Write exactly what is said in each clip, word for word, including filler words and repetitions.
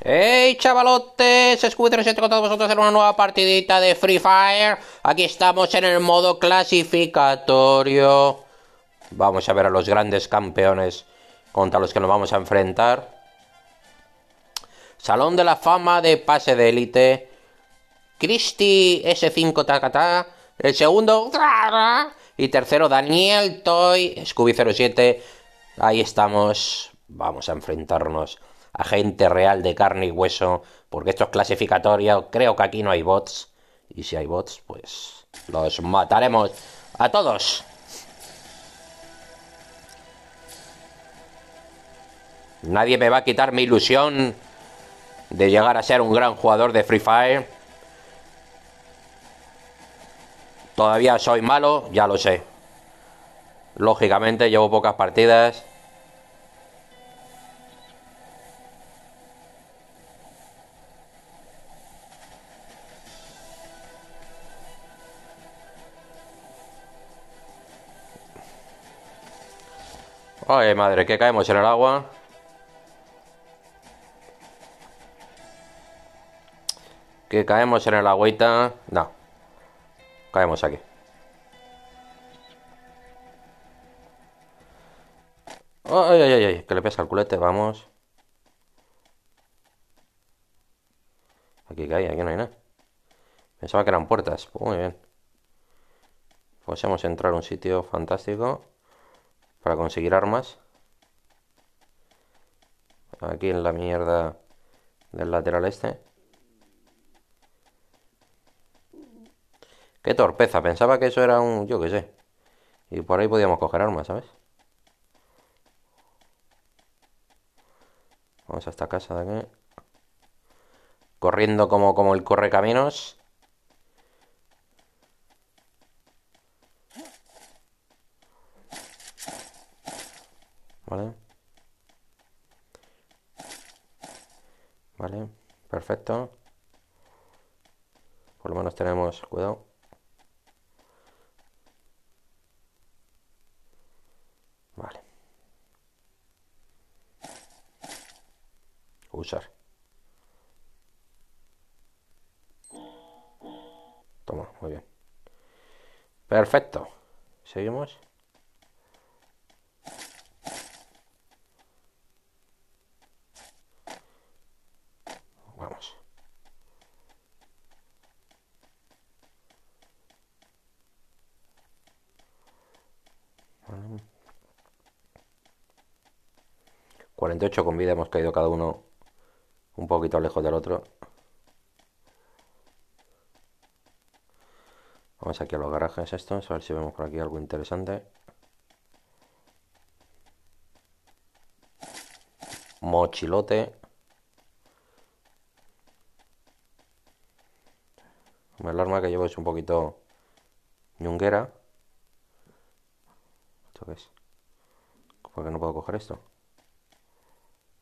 ¡Hey chavalotes! Scooby cero siete con todos vosotros en una nueva partidita de Free Fire. Aquí estamos en el modo clasificatorio. Vamos a ver a los grandes campeones contra los que nos vamos a enfrentar. Salón de la fama de pase de élite. Christy ese cinco, tacatá. El segundo, y tercero, Daniel Toy, Scooby cero siete. Ahí estamos. Vamos a enfrentarnos a gente real de carne y hueso, porque esto es clasificatorio. Creo que aquí no hay bots, y si hay bots, pues los mataremos a todos. Nadie me va a quitar mi ilusión de llegar a ser un gran jugador de Free Fire. Todavía soy malo, ya lo sé. Lógicamente llevo pocas partidas. Ay, madre, que caemos en el agua. Que caemos en el agüita. No. Caemos aquí. Ay, ay, ay, ay. Que le pesa el culete, vamos. Aquí que hay, aquí no hay nada. Pensaba que eran puertas. Muy bien. Pues hemos entrado a un sitio fantástico para conseguir armas. Aquí en la mierda del lateral este. Qué torpeza, pensaba que eso era un... yo qué sé. Y por ahí podíamos coger armas, ¿sabes? Vamos a esta casa de aquí. Corriendo como, como el correcaminos. Vale. Vale, perfecto. Por lo menos tenemos cuidado. Vale. Usar. Toma, muy bien. Perfecto. Seguimos. cuarenta y ocho con vida, hemos caído cada uno un poquito lejos del otro. Vamos aquí a los garajes estos, a ver si vemos por aquí algo interesante. Mochilote. El arma que llevo es un poquito ñunguera. ¿Esto qué es? ¿Por qué no puedo coger esto?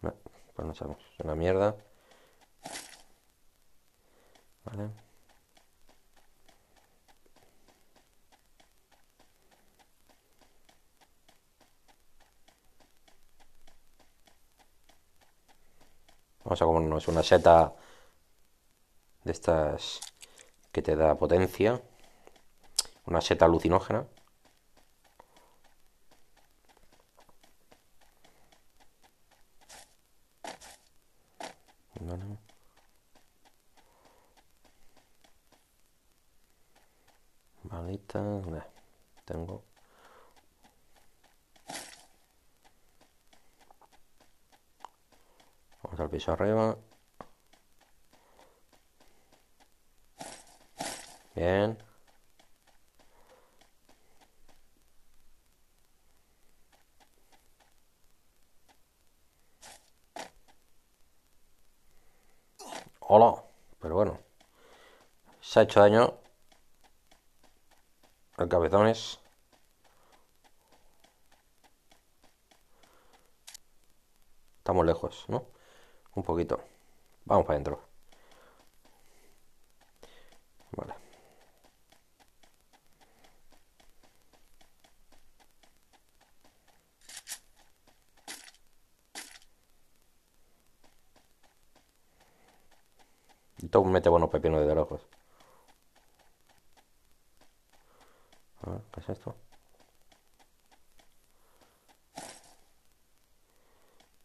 No, pues no sabemos, es una mierda. Vale. Vamos a comernos una seta de estas que te da potencia. Una seta alucinógena. Malita, nah, tengo. Vamos al piso arriba. Bien. Hola, pero bueno, se ha hecho daño al cabezones. Estamos lejos, ¿no? Un poquito. Vamos para adentro. Vale. Entonces mete buenos pepinos de lejos. A ver, ¿qué es esto?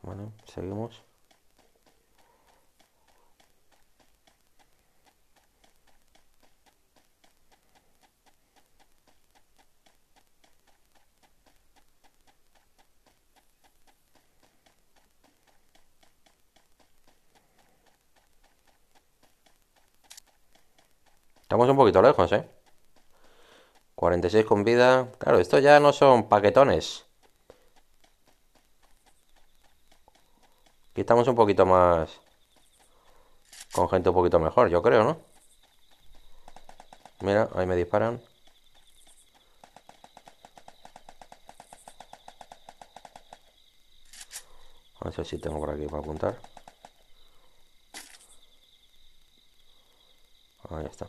Vale, seguimos. Estamos un poquito lejos, ¿eh? cuarenta y seis con vida. Claro, esto ya no son paquetones. Aquí estamos un poquito más... con gente un poquito mejor, yo creo, ¿no? Mira, ahí me disparan. No sé si tengo por aquí para apuntar. Ahí está.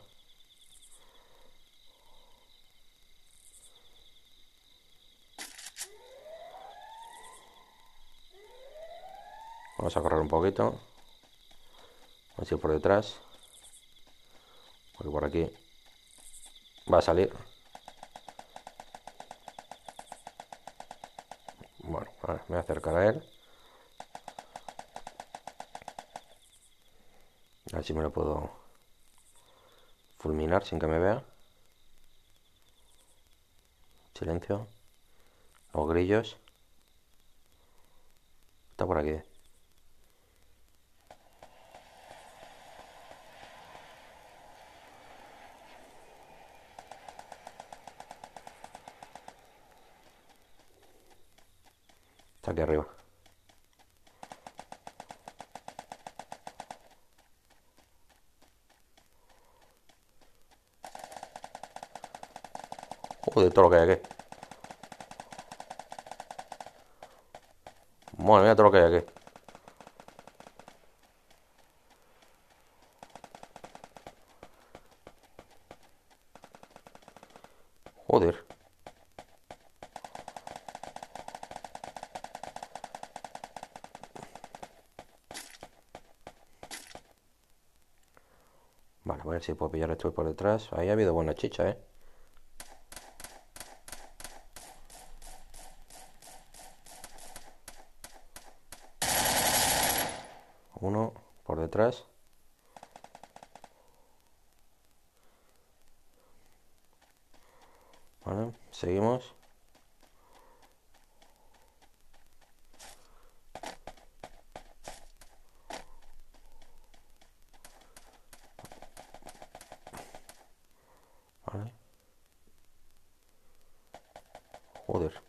Vamos a correr un poquito. Vamos a ir por detrás. Porque por aquí va a salir. Bueno, ahora me voy a acercar a él. A ver si me lo puedo fulminar sin que me vea. Silencio. Los grillos. Está por aquí. Aquí arriba. Joder, todo lo que hay aquí. Bueno, mira todo lo que hay aquí. Joder. Vale, voy a ver si puedo pillar esto por detrás. Ahí ha habido buena chicha, ¿eh? Uno por detrás. Vale, seguimos. Vale. Joder.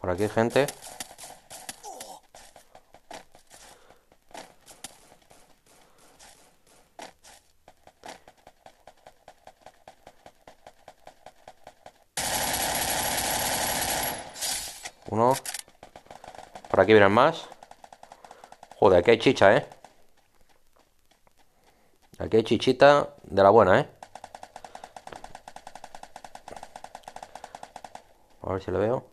Por aquí hay gente. Uno. Por aquí vienen más. Joder, aquí hay chicha, ¿eh? Aquí hay chichita de la buena, ¿eh? A ver si lo veo.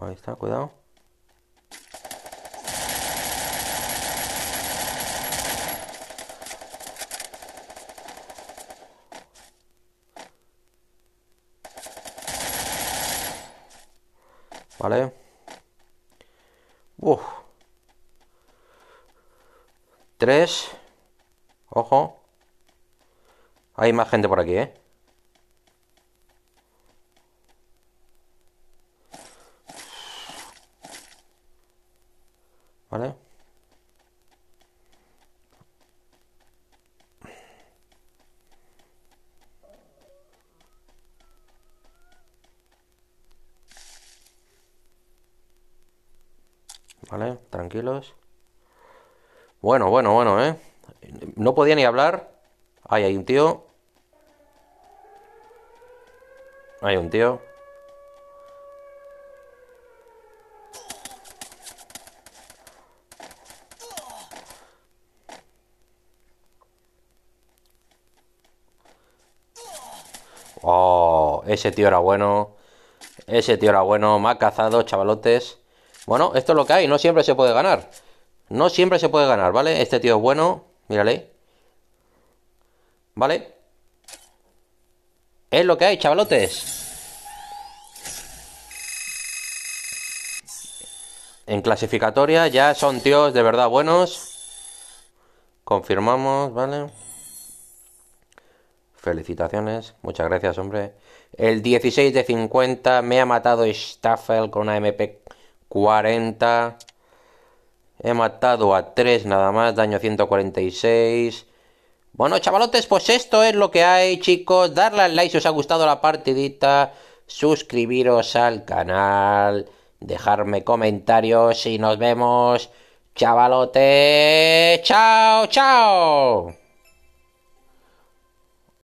Ahí está, cuidado. Vale. Uf. Tres. Ojo. Hay más gente por aquí, ¿eh? Vale. Vale, tranquilos. Bueno, bueno, bueno, ¿eh? No podía ni hablar. Ahí hay un tío. Hay un tío. Oh, ese tío era bueno. Ese tío era bueno, me ha cazado, chavalotes. Bueno, esto es lo que hay, no siempre se puede ganar. No siempre se puede ganar, ¿vale? Este tío es bueno, mírale. ¿Vale? Es lo que hay, chavalotes. En clasificatoria ya son tíos de verdad buenos. Confirmamos, ¿vale? Felicitaciones. Muchas gracias, hombre. El dieciséis de cincuenta me ha matado Staffel con una eme pe cuarenta. He matado a tres nada más. Daño ciento cuarenta y seis. Bueno, chavalotes, pues esto es lo que hay, chicos. Darle al like si os ha gustado la partidita. Suscribiros al canal. Dejarme comentarios y nos vemos, chavalotes. ¡Chao, chao!